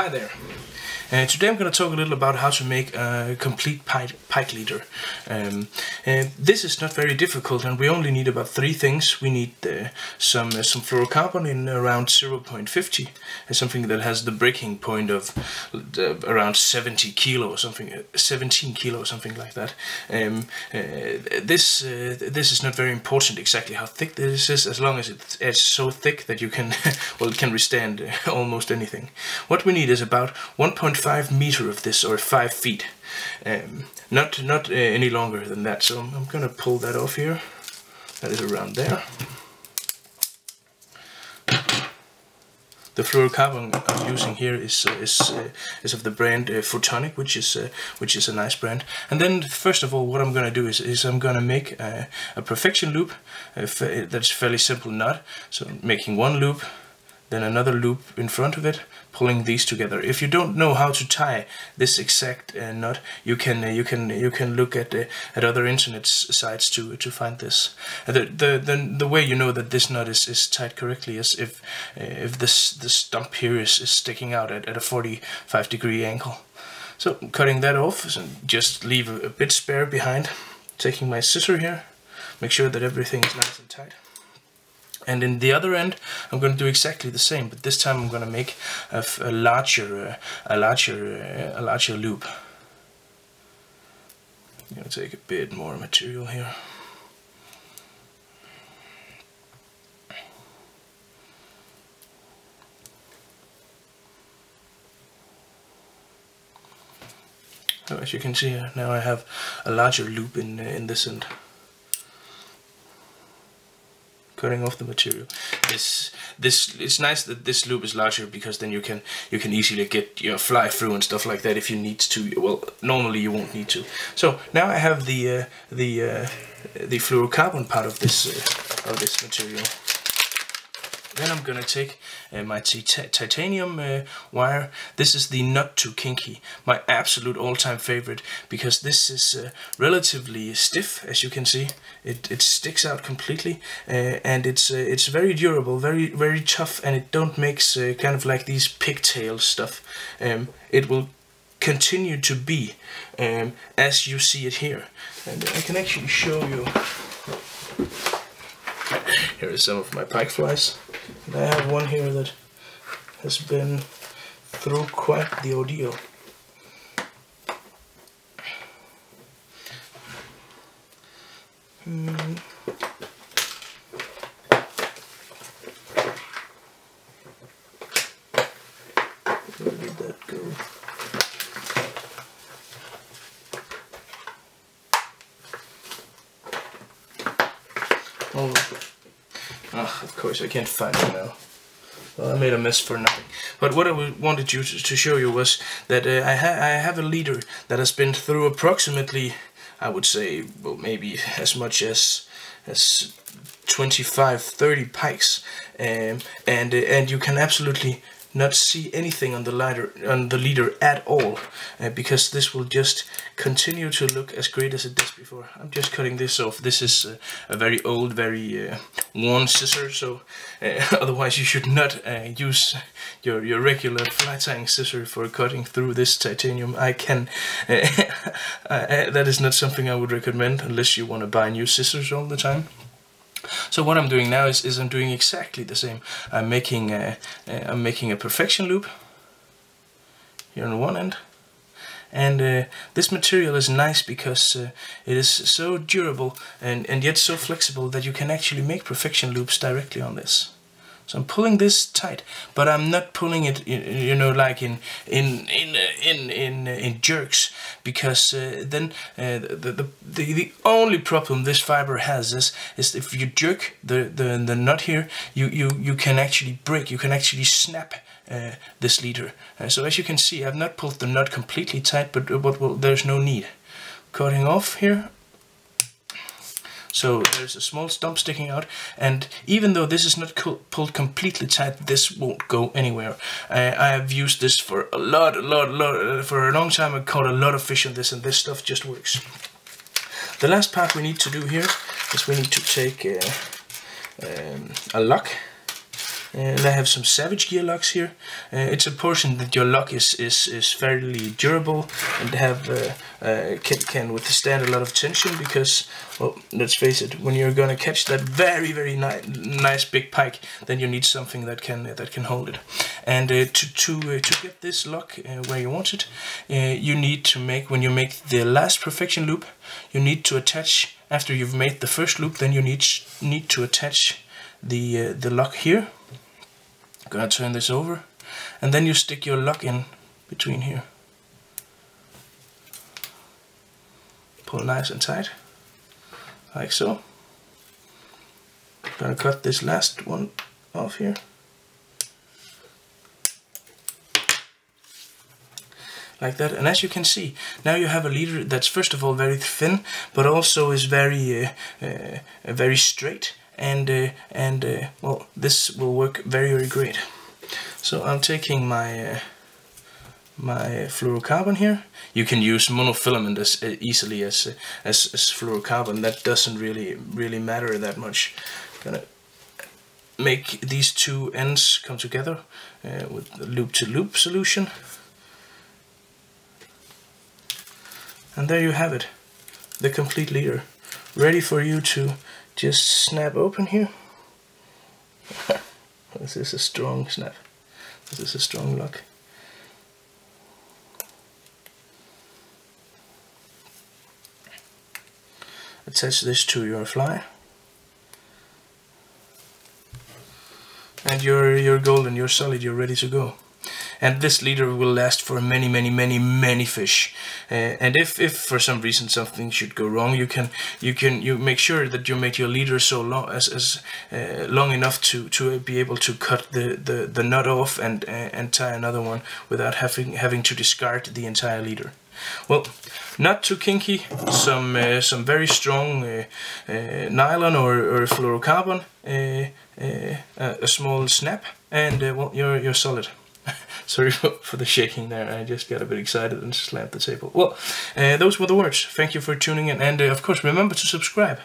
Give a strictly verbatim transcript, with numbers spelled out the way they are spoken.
Hi there, and uh, today I'm going to talk a little about how to make a complete pike, pike leader. Um, and this is not very difficult, and we only need about three things. We need uh, some uh, some fluorocarbon in around zero point five, and something that has the breaking point of uh, around seventy kilo or something, uh, seventeen kilo or something like that. Um, uh, this uh, this is not very important exactly how thick this is, as long as it's, it's so thick that you can well it can withstand uh, almost anything. What we need is about one point five meter of this, or five feet, um, not not uh, any longer than that. So I'm, I'm gonna pull that off here. That is around there. The fluorocarbon I'm using here is uh, is uh, is of the brand uh, Futonik, which is uh, which is a nice brand. And then first of all, what I'm gonna do is is I'm gonna make a, a perfection loop. Uh, that's fairly simple knot. So I'm making one loop, then another loop in front of it, pulling these together. If you don't know how to tie this exact uh, knot, you can uh, you can you can look at uh, at other internet sites to to find this. Uh, the the the the way you know that this knot is is tied correctly is if uh, if this the stump here is is sticking out at at a forty-five degree angle. So cutting that off, and just leave a, a bit spare behind. Taking my scissor here, make sure that everything is nice and tight. And in the other end, I'm going to do exactly the same, but this time I'm going to make a, a larger, uh, a larger, uh, a larger loop. I'm going to take a bit more material here. So as you can see, now I have a larger loop in uh, in this end. Cutting off the material. This, this, it's nice that this loop is larger, because then you can you can easily get your fly through and stuff like that if you need to. Well, normally you won't need to. So now I have the uh, the uh, the fluorocarbon part of this uh, of this material. Then I'm gonna take uh, my titanium uh, wire. This is the Not Too Kinky, my absolute all-time favorite, because this is uh, relatively stiff, as you can see. It it sticks out completely, uh, and it's uh, it's very durable, very very tough, and it don't makes uh, kind of like these pigtail stuff. Um, it will continue to be um, as you see it here, and I can actually show you. Here is some of my pike flies. And I have one here that has been through quite the ordeal. Hmm. Where did that go? Oh. Ah, of course, I can't find it now. Well, I made a mess for nothing. But what I wanted you to, to show you was that uh, I, ha I have a leader that has been through approximately, I would say, well, maybe as much as as twenty-five, thirty pikes, um, and uh, and you can absolutely not see anything on the leader on the leader at all, uh, because this will just continue to look as great as it does before. I'm just cutting this off. This is uh, a very old, very uh, worn scissor, so uh, otherwise you should not uh, use your your regular fly tying scissor for cutting through this titanium. I can uh, uh, that is not something I would recommend unless you want to buy new scissors all the time. So what I'm doing now is, is I'm doing exactly the same. I'm making a, uh, I'm making a perfection loop here on one end, and uh, this material is nice because uh, it is so durable and, and yet so flexible that you can actually make perfection loops directly on this. So I'm pulling this tight, but I'm not pulling it, you know, like in in in in in, in jerks, because uh, then uh, the, the the the only problem this fiber has is is if you jerk the the the nut here, you you you can actually break, you can actually snap uh, this leader. Uh, so as you can see, I've not pulled the nut completely tight, but but well, there's no need. Cutting off here. So there's a small stump sticking out, and even though this is not pulled completely tight, this won't go anywhere. Uh, I have used this for a lot, a lot, a lot, uh, for a long time. I caught a lot of fish on this, and this stuff just works. The last part we need to do here is we need to take uh, um, a lock, and I have some Savage gear locks here. Uh, it's important that your lock is is, is fairly durable and have uh, uh, can, can withstand a lot of tension, because, well, let's face it, when you're gonna catch that very very ni nice big pike, then you need something that can uh, that can hold it. And uh, to to uh, to get this lock uh, where you want it, uh, you need to make when you make the last perfection loop, you need to attach. After you've made the first loop, then you need need to attach the uh, the lock here. I'm gonna turn this over, and then you stick your lock in between here. Pull nice and tight, like so. I'm gonna cut this last one off here. Like that, and as you can see, now you have a leader that's first of all very thin, but also is very, uh, uh, very straight, and uh, and uh, well, this will work very, very great. So I'm taking my uh, my fluorocarbon here. You can use monofilament as uh, easily as, uh, as as fluorocarbon. That doesn't really really matter that much. Gonna make these two ends come together uh, with the loop-to-loop solution. And there you have it, the complete leader, ready for you to just snap open here. This is a strong snap, this is a strong lock. Attach this to your fly, and you're, you're golden, you're solid, you're ready to go. And this leader will last for many, many, many, many fish. Uh, and if, if for some reason something should go wrong, you can you can you make sure that you make your leader so long as as uh, long enough to to be able to cut the the, the nut off and uh, and tie another one without having having to discard the entire leader. Well, not too kinky. Some uh, some very strong uh, uh, nylon or, or fluorocarbon. Uh, uh, a small snap, and uh, well, you're you're solid. Sorry for the shaking there, I just got a bit excited and slapped the table. Well, uh, those were the words. Thank you for tuning in, and uh, of course remember to subscribe.